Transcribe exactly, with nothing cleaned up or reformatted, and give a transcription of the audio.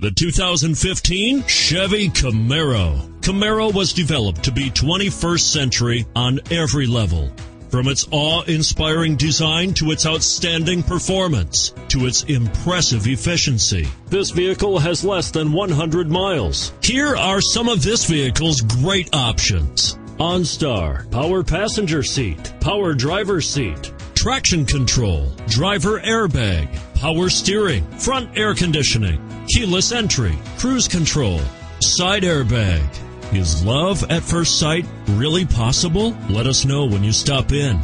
The two thousand fifteen Chevy Camaro. Camaro was developed to be twenty-first century on every level. From its awe-inspiring design to its outstanding performance to its impressive efficiency. This vehicle has less than one hundred miles. Here are some of this vehicle's great options. OnStar, power passenger seat, power driver seat, traction control, driver airbag, power steering, front air conditioning, keyless entry, cruise control, side airbag. Is love at first sight really possible? Let us know when you stop in.